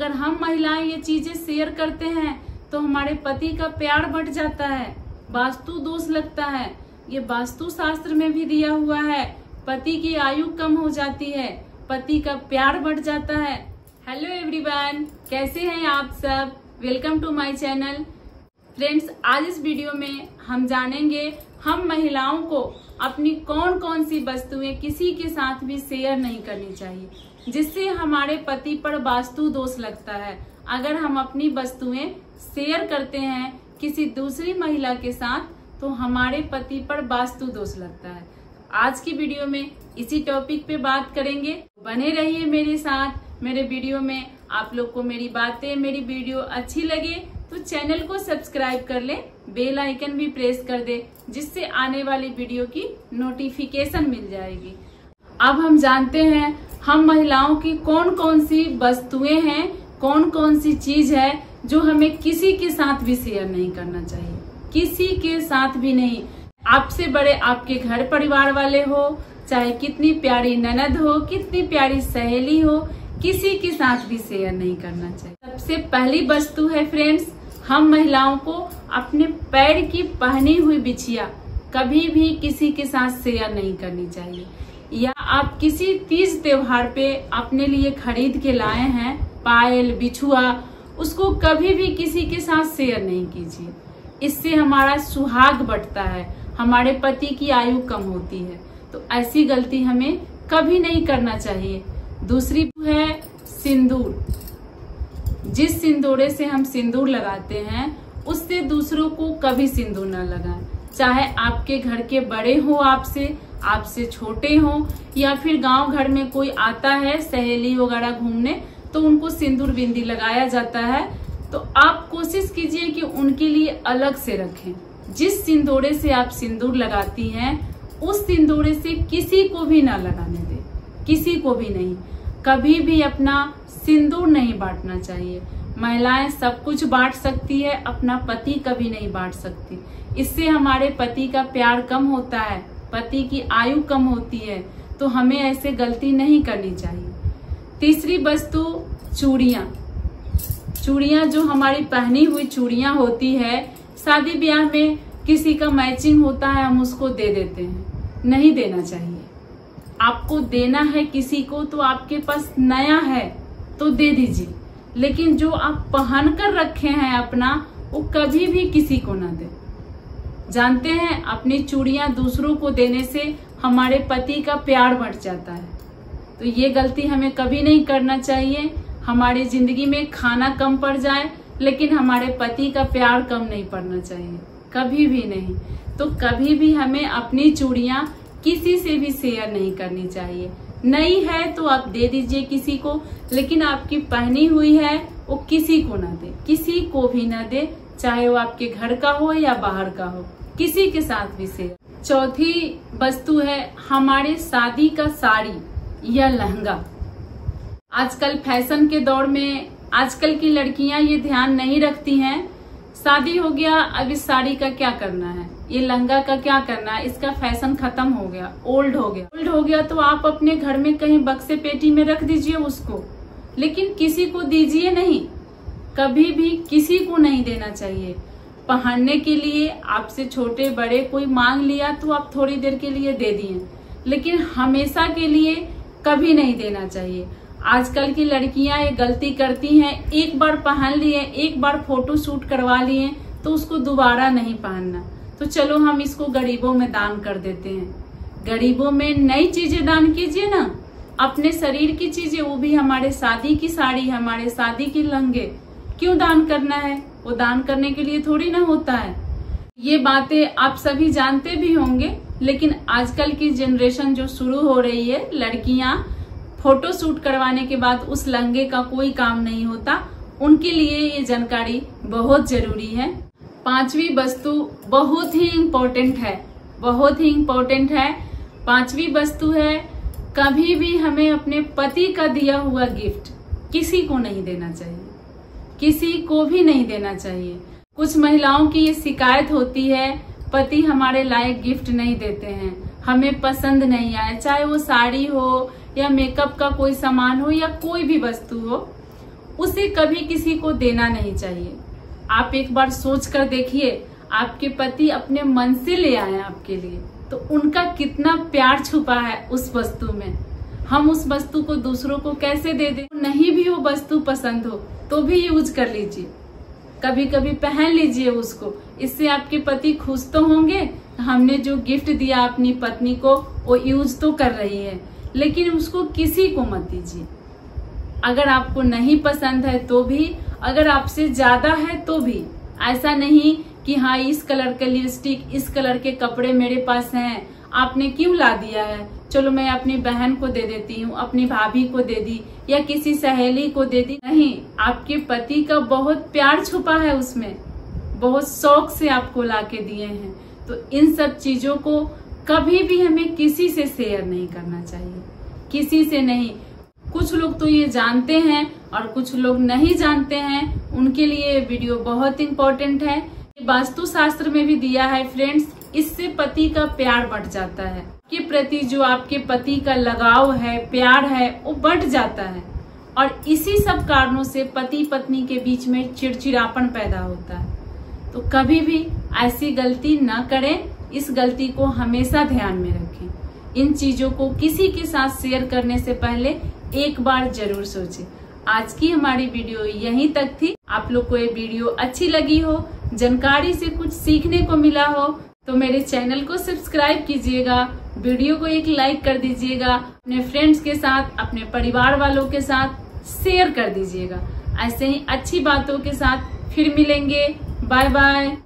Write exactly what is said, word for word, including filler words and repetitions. अगर हम महिलाएं ये चीजें शेयर करते हैं तो हमारे पति का प्यार बढ़ जाता है, वास्तु दोष लगता है। ये वास्तु शास्त्र में भी दिया हुआ है। पति की आयु कम हो जाती है, पति का प्यार बढ़ जाता है। हेलो एवरीवन, कैसे हैं आप सब? Welcome to my channel. Friends, आज इस वीडियो में हम जानेंगे हम महिलाओं को अपनी कौन कौन सी वस्तुएं किसी के साथ भी शेयर नहीं करनी चाहिए जिससे हमारे पति पर वास्तु दोष लगता है। अगर हम अपनी वस्तुएं शेयर करते हैं किसी दूसरी महिला के साथ तो हमारे पति पर वास्तु दोष लगता है। आज की वीडियो में इसी टॉपिक पे बात करेंगे। बने रहिए मेरे साथ मेरे वीडियो में। आप लोग को मेरी बातें, मेरी वीडियो अच्छी लगे तो चैनल को सब्सक्राइब कर ले, बेल आइकन भी प्रेस कर दे जिससे आने वाली वीडियो की नोटिफिकेशन मिल जाएगी। अब हम जानते हैं हम महिलाओं की कौन कौन सी वस्तुएं हैं, कौन कौन सी चीज है जो हमें किसी के साथ भी शेयर नहीं करना चाहिए, किसी के साथ भी नहीं। आपसे बड़े आपके घर परिवार वाले हो, चाहे कितनी प्यारी ननद हो, कितनी प्यारी सहेली हो, किसी के साथ भी शेयर नहीं करना चाहिए। सबसे पहली वस्तु है फ्रेंड्स, हम महिलाओं को अपने पैर की पहनी हुई बिछिया कभी भी किसी के साथ शेयर नहीं करनी चाहिए। या आप किसी तीज त्योहार पे अपने लिए खरीद के लाए हैं पायल, बिछुआ, उसको कभी भी किसी के साथ शेयर नहीं कीजिए। इससे हमारा सुहाग बढ़ता है, हमारे पति की आयु कम होती है। तो ऐसी गलती हमें कभी नहीं करना चाहिए। दूसरी है सिंदूर। जिस सिंदूरे से हम सिंदूर लगाते हैं उससे दूसरों को कभी सिंदूर न लगाएं। चाहे आपके घर के बड़े हो, आपसे आपसे छोटे हो, या फिर गांव घर में कोई आता है सहेली वगैरह घूमने तो उनको सिंदूर बिंदी लगाया जाता है। तो आप कोशिश कीजिए कि उनके लिए अलग से रखें। जिस सिंदूरे से आप सिंदूर लगाती हैं उस सिंदूरे से किसी को भी ना लगाने दें, किसी को भी नहीं। कभी भी अपना सिंदूर नहीं बांटना चाहिए। महिलाएं सब कुछ बांट सकती है, अपना पति कभी नहीं बांट सकती। इससे हमारे पति का प्यार कम होता है, पति की आयु कम होती है। तो हमें ऐसे गलती नहीं करनी चाहिए। तीसरी वस्तु चूड़ियाँ। चूड़ियाँ जो हमारी पहनी हुई चूड़ियाँ होती है, शादी ब्याह में किसी का मैचिंग होता है हम उसको दे देते हैं। नहीं देना चाहिए। आपको देना है किसी को तो आपके पास नया है तो दे दीजिए, लेकिन जो आप पहन कर रखे हैं अपना वो कभी भी किसी को ना दे। जानते हैं अपनी चूड़ियां दूसरों को देने से हमारे पति का प्यार बढ़ जाता है। तो ये गलती हमें कभी नहीं करना चाहिए। हमारी जिंदगी में खाना कम पड़ जाए लेकिन हमारे पति का प्यार कम नहीं पड़ना चाहिए, कभी भी नहीं। तो कभी भी हमें अपनी चूड़ियां किसी से भी शेयर नहीं करनी चाहिए। नई है तो आप दे दीजिए किसी को, लेकिन आपकी पहनी हुई है वो किसी को ना दे, किसी को भी ना दे, चाहे वो आपके घर का हो या बाहर का हो, किसी के साथ भी शेयर। चौथी वस्तु है हमारे शादी का साड़ी या लहंगा। आजकल फैशन के दौर में आजकल की लड़कियां ये ध्यान नहीं रखती हैं। शादी हो गया, अब इस साड़ी का क्या करना है, ये लहंगा का क्या करना है, इसका फैशन खत्म हो गया, ओल्ड हो गया। ओल्ड हो गया तो आप अपने घर में कहीं बक्से पेटी में रख दीजिए उसको, लेकिन किसी को दीजिए नहीं, कभी भी किसी को नहीं देना चाहिए। पहनने के लिए आपसे छोटे बड़े कोई मांग लिया तो आप थोड़ी देर के लिए दे दिए, लेकिन हमेशा के लिए कभी नहीं देना चाहिए। आजकल की लड़कियां ये गलती करती हैं, एक बार पहन लिए, एक बार फोटो शूट करवा लिए तो उसको दोबारा नहीं पहनना। तो चलो हम इसको गरीबों में दान कर देते हैं। गरीबों में नई चीजें दान कीजिए ना, अपने शरीर की चीजें, वो भी हमारे शादी की साड़ी, हमारे शादी के लहंगे, क्यों दान करना है? वो दान करने के लिए थोड़ी ना होता है। ये बातें आप सभी जानते भी होंगे, लेकिन आजकल की जनरेशन जो शुरू हो रही है, लड़कियां फोटो शूट करवाने के बाद उस लहंगे का कोई काम नहीं होता। उनके लिए ये जानकारी बहुत जरूरी है। पांचवी वस्तु बहुत ही इम्पोर्टेंट है, बहुत ही इम्पोर्टेंट है। पांचवी वस्तु है कभी भी हमें अपने पति का दिया हुआ गिफ्ट किसी को नहीं देना चाहिए, किसी को भी नहीं देना चाहिए। कुछ महिलाओं की ये शिकायत होती है पति हमारे लायक गिफ्ट नहीं देते हैं, हमें पसंद नहीं आया, चाहे वो साड़ी हो या मेकअप का कोई सामान हो या कोई भी वस्तु हो। उसे कभी किसी को देना नहीं चाहिए। आप एक बार सोच कर देखिए, आपके पति अपने मन से ले आए आपके लिए, तो उनका कितना प्यार छुपा है उस वस्तु में। हम उस वस्तु को दूसरों को कैसे दे दें? नहीं भी वो वस्तु पसंद हो तो भी यूज कर लीजिए, कभी कभी पहन लीजिए उसको। इससे आपके पति खुश तो होंगे, हमने जो गिफ्ट दिया अपनी पत्नी को वो यूज तो कर रही है, लेकिन उसको किसी को मत दीजिए। अगर आपको नहीं पसंद है तो भी, अगर आपसे ज्यादा है तो भी। ऐसा नहीं कि हाँ इस कलर के लिपस्टिक, इस कलर के कपड़े मेरे पास हैं, आपने क्यों ला दिया है, चलो मैं अपनी बहन को दे देती हूँ, अपनी भाभी को दे दी या किसी सहेली को दे दी। नहीं, आपके पति का बहुत प्यार छुपा है उसमें, बहुत शौक से आपको ला के दिए हैं। तो इन सब चीजों को कभी भी हमें किसी से शेयर नहीं करना चाहिए, किसी से नहीं। कुछ लोग तो ये जानते हैं और कुछ लोग नहीं जानते हैं, उनके लिए वीडियो बहुत इम्पोर्टेंट है। वास्तु शास्त्र में भी दिया है फ्रेंड्स, इससे पति का प्यार बढ़ जाता है के प्रति, जो आपके पति का लगाव है, प्यार है, वो बढ़ जाता है। और इसी सब कारणों से पति पत्नी के बीच में चिड़चिड़ापन पैदा होता है। तो कभी भी ऐसी गलती ना करें, इस गलती को हमेशा ध्यान में रखें। इन चीजों को किसी के साथ शेयर करने से पहले एक बार जरूर सोचें। आज की हमारी वीडियो यहीं तक थी। आप लोग को ये वीडियो अच्छी लगी हो, जानकारी से कुछ सीखने को मिला हो, तो मेरे चैनल को सब्सक्राइब कीजिएगा, वीडियो को एक लाइक कर दीजिएगा, अपने फ्रेंड्स के साथ, अपने परिवार वालों के साथ शेयर कर दीजिएगा। ऐसे ही अच्छी बातों के साथ फिर मिलेंगे। Bye bye.